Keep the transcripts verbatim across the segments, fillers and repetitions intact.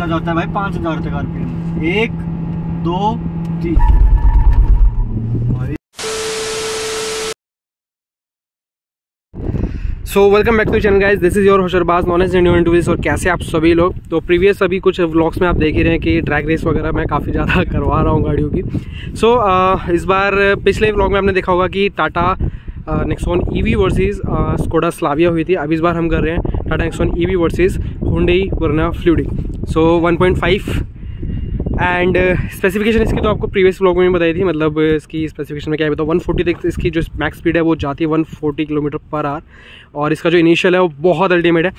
का जाता है भाई पाँच हजार रुपये का। एक दो तीन so welcome back to channel guys, this is your होशरबाज knowledge India on to way. और कैसे आप सभी लोग, तो प्रीवियस अभी कुछ व्लॉग्स में आप देख ही रहे हैं कि ड्रैग रेस वगैरह मैं काफ़ी ज़्यादा करवा रहा हूँ गाड़ियों की। सो so, uh, इस बार पिछले व्लॉग में आपने देखा होगा कि Tata Nexon EV versus Skoda Slavia हुई थी। अब इस बार हम कर रहे हैं Tata Nexon EV versus Hyundai Verna fluidic. So one point five and specification uh, इसकी तो आपको प्रीवियस व्लॉग में बताई थी, मतलब इसकी स्पेसिफिकेशन में क्या बताऊँ। वन फोर्टी तक इसकी जो मैक्स स्पीड है वो जाती है one forty kilometre per hour, और इसका जो इनिशियल है वो बहुत अल्टीमेट है।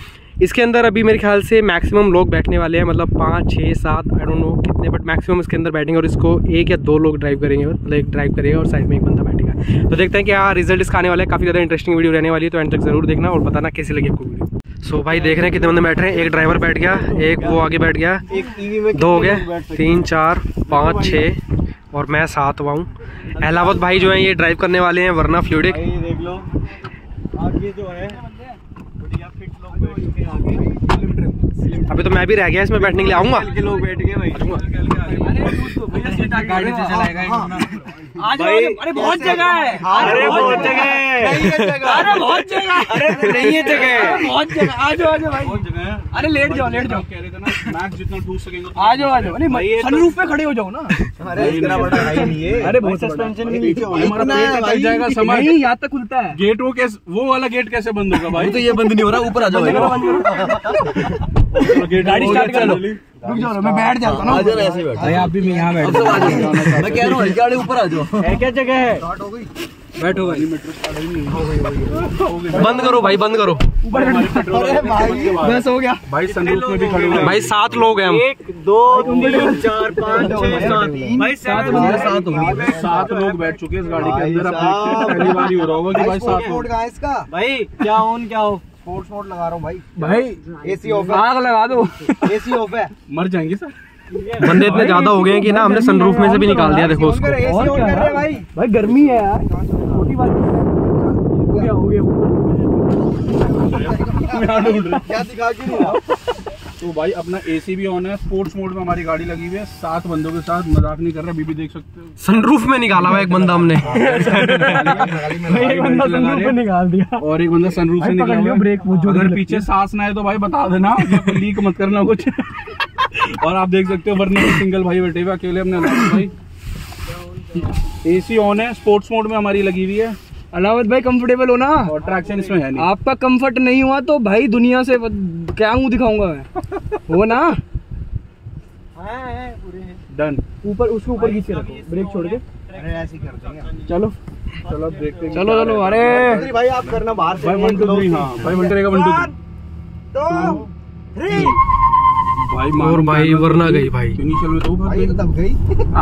इसके अंदर अभी मेरे ख्याल से मैक्सिमम लोग बैठने वाले हैं, मतलब पाँच छः सात आई डोंट नो कितने, बट मैक्सिमम इसके अंदर बैठेंगे और इसको एक या दो लोग ड्राइव करेंगे, मतलब एक ड्राइव करेगा और साइड में एक बंदा बैठेगा। तो देखते हैं क्या रिजल्ट इसका आने वाला है। काफ़ी ज़्यादा इंटरेस्टिंग वीडियो रहने वाली है, तो एंड तक जरूर देखना और बताना कैसी लगी आपको वीडियो। सो so, भाई देख रहे हैं कितने बंदे बैठ रहे हैं। एक ड्राइवर बैठ गया, एक वो आगे बैठ गया, दो हो गए, तीन चार पाँच छः और मैं सातवां हूँ। अहलावत भाई जो है ये ड्राइव करने वाले हैं वरना फ्लूडिक। देख लो आगे जो है अभी तो मैं भी रह गया इसमें बैठने के लिए, आऊँगा लोग बैठ गए भाई। अरे बहुत जगह है, अरे बहुत जगह है, बहुत जगह है, अरे नहीं है जगह, बहुत जगह। आ जाओ आ जाओ भाई, अरे लेट जाओ लेट जाओ, कह रहे थे ना मैक्स जितना टूट सकेंगे। आ जाओ आ जाओ, नहीं सनरूफ पे खड़े हो जाओ ना। अरे इतना बड़ा है नहीं ये, अरे बहुत सस्पेंशन भी नीचे हो जाएगा, समझ नहीं यहाँ तक खुलता है गेट। वो कैसे, वो वाला गेट कैसे बंद होगा भाई? तो ये बंद नहीं हो रहा, ऊपर आ जाओ, गाड़ी स्टार्ट कर लो, रुक जाओ मैं बैठ जाता हूँ। ऐसे बैठो भाई, आप भी मैं यहाँ बैठो, मैं कह रहा हूँ गाड़ी ऊपर आ जाओ। क्या जगह है, बैठो भाई, बंद करो भाई, बंद करो बस, हो गया भाई। सनरूफ में भी खड़े हैं भाई, सात लोग हैं हम, एक दो तीन चार पाँच छः सात, भाई सात बंदे, सात हो गए, सात लोग बैठ चुके हैं इस गाड़ी के अंदर। आप पहली बार ही हो रहा होगा कि भाई सात लोग इसका, भाई क्या ऑन क्या हो, स्पोर्ट्स मोड लगा रहा हूँ भाई, भाई एसी ऑफ है, आग लगा दो, एसी ऑफ है, मर जाएंगे सर। बंदे इतने ज्यादा हो गए हैं कि ना हमने सनरूफ में से भी निकाल दिया, देखो उसको। और क्या कर रहे हैं भाई, भाई गर्मी है यार, छोटी बात हो गया हो गया क्या दिखा के नहीं रहा। तो भाई अपना एसी भी ऑन है, स्पोर्ट्स मोड में हमारी गाड़ी लगी हुई है, सात बंदों के साथ, मजाक नहीं कर रहा, बीबी देख सकते हो। सनरूफ में निकाला हुआ एक बंदा हमने, एक बंदा सनरूफ में निकाल दिया और एक बंदा सनरूफ से निकाल लिया। ब्रेक अगर पीछे सांस ना आए तो भाई बता देना, लीक मत करना कुछ। और आप देख सकते हो वरना सिंगल भाई बैठे हुए अकेले, हमने भाई एसी ऑन है, स्पोर्ट्स मोड में हमारी लगी हुई है। अहलावत भाई कंफर्टेबल हो ना, और ट्रैक्शन इसमें है नहीं। आपका कंफर्ट नहीं हुआ तो भाई दुनिया से क्या मुँह दिखाऊंगा मैं। हो ना, डन। ऊपर उसको ऊपर खींच के रखो, ब्रेक छोड़ के, अरे ऐसे कर देंगे। चलो चलो देखते हैं, चलो चलो। अरे भाई आप करना बाहर से, भाई वन टू थ्री, हाँ भाई वन करेगा, वन टू थ्री भाई। और भाई वरना गई भाई, इनिशियल में तो भाई तब गई,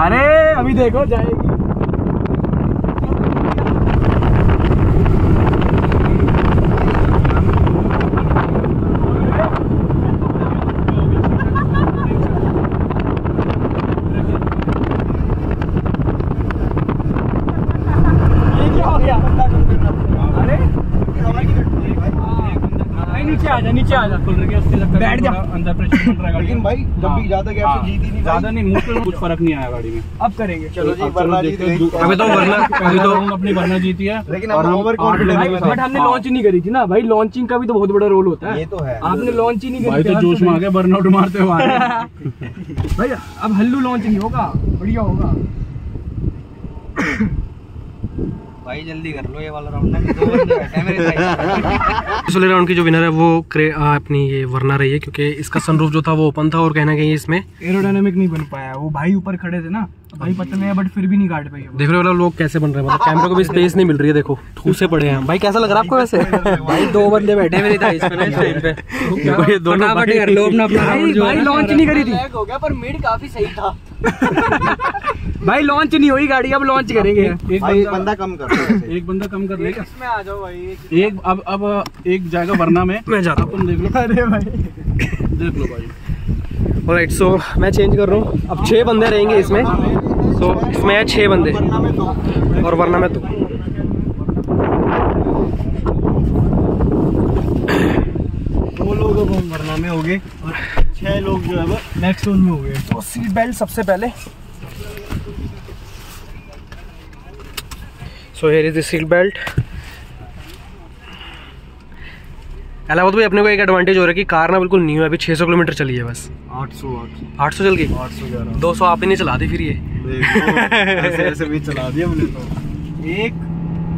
अरे अभी देखो जाएगी। नीचे आ जा, बैठ जा, अंदर प्रेशर पड़ रहा है। लेकिन भाई जब भी ज्यादा गैप से जीती नहीं, ज्यादा नहीं, मुझे कुछ फर्क नहीं आया गाड़ी में। अब करेंगे, चलो जी वरना जीती है, अभी तो वरना अभी तो अपनी वरना जीती है। लेकिन हम ओवर कॉन्फिडेंस, बट हमने लॉन्च नहीं करी थी ना भाई, लॉन्चिंग का भी तो बहुत बड़ा रोल होता है। ये तो है, आपने लॉन्च ही नहीं करी भाई, तो जोश में आ गए, बर्नआउट मारते हुए भाई। अब हल्लू लॉन्च नहीं होगा, बढ़िया होगा भाई, जल्दी कर लो ये वाला राउंड ना, दो बंदे बैठे मेरे साइड। पिछले राउंड की जो विनर है वो आ, अपनी ये वरना रही है, क्योंकि इसका सनरूफ जो था वो ओपन था और कहीं ना कहीं इसमें एरोडायनामिक नहीं बन पाया। वो भाई ऊपर खड़े थे ना भाई, पतले हैं बट फिर भी नहीं काट पाई। देख रहे हो लोग कैसे बन रहे हैं, मतलब कैमरे को भी स्पेस नहीं मिल रही है, देखो ठूसे पड़े हैं भाई। कैसा लग रहा है आपको वैसे भाई? दो बंदे बैठे मेरे साइड पे ना, इस टाइम पे दोनों बैठ कर लो अपना अपना राउंड। जो भाई लॉन्च नहीं करी थी, लैग हो गया पर मिड काफी सही था भाई। लॉन्च नहीं हुई गाड़ी, अब लॉन्च करेंगे। एक बंदा कम कर, एक बंदा कम कर लेगा इसमें, आ जाओ भाई। एक अब अब एक जाएगा वरना में, मैं जाता हूँ, तुम देख लो। अरे भाई देख लो भाई, ऑलराइट। सो मैं चेंज कर रहा हूँ, अब छः बंदे रहेंगे इसमें। सो इसमें है छः बंदे और वरना में दो। दो लोग वरना में हो गए और छह लोग जो है वो नेक्सॉन में हो गए। तो सीट बेल्ट सबसे पहले, so here is the seat belt. अलावा तो भाई अपने को एक एडवांटेज हो रहा है कि कार ना बिल्कुल न्यू है, अभी छह सौ किलोमीटर चली है बस। आठ सौ आठ सौ चल गई, दो सौ आपने नहीं चला दी फिर ये ऐसे ऐसे भी चला दिया हमने तो। एक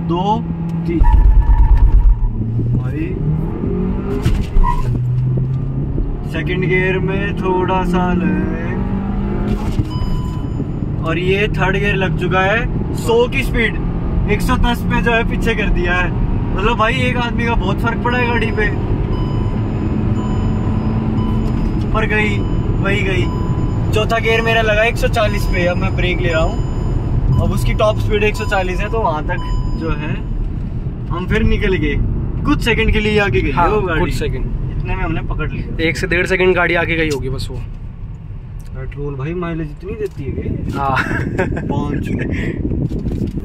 दो तीन भाई, सेकंड गियर में थोड़ा सा ले, और ये थर्ड गियर लग चुका है। सौ की स्पीड एक सौ दस पे जो है पीछे कर दिया है, मतलब भाई एक आदमी का बहुत फर्क पड़ा है गाड़ी पे। पर गई वही गई। चौथा गियर मेरा लगा एक सौ चालीस पे, अब मैं ब्रेक ले रहा हूँ। अब उसकी टॉप स्पीड एक सौ चालीस है, तो वहां तक जो है हम फिर निकल गए। कुछ सेकंड के लिए आगे गई, हाँ, वो गाड़ी कुछ सेकंड, इतने में हमने पकड़ लिया। एक से डेढ़ सेकंड गाड़ी आगे गई होगी बस। वो पेट्रोल भाई माइलेज इतनी देती है, हाँ।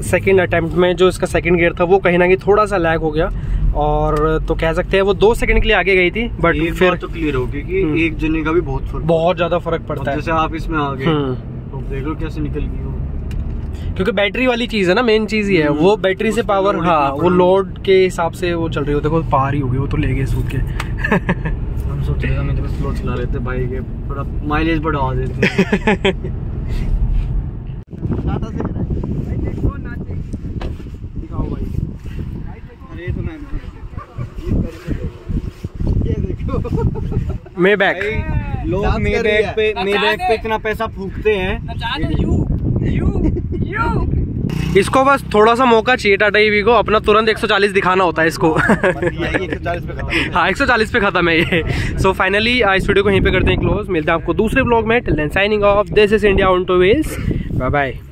सेकंड अटेम्प्ट में जो इसका सेकंड गियर था वो कहीं ना कहीं थोड़ा सा लैग हो गया, और तो कह सकते हैं वो दो सेकंड के लिए आगे गई थी, बट फिर तो क्लियर हो गई कि एक जने का भी बहुत फर्क, बहुत ज्यादा फर्क पड़ता है। जैसे आप इसमें आ गए तो देख लो कैसे निकल गई हो, क्योंकि बैटरी वाली चीज है ना, मेन चीज ये है वो बैटरी से पावर, हाँ वो लोड के हिसाब से वो चल रही होती है। पार ही हो गई वो तो, ले गए सूद के। मैं तो स्लो चला लेते बाइक के, थोड़ा माइलेज बढ़ा देते। मे बैक लोग मे बैक पे मे बैक पे इतना पैसा फूकते हैं। इसको बस थोड़ा सा मौका चाहिए टाटा ईवी को, अपना तुरंत एक सौ चालीस दिखाना होता है इसको। हाँ एक सौ चालीस पे खत्म है ये। सो फाइनली इस वीडियो को यहीं पे करते हैं क्लोज। मिलते हैं आपको दूसरे ब्लॉग में। Till then signing off, this is India on to way. Bye bye.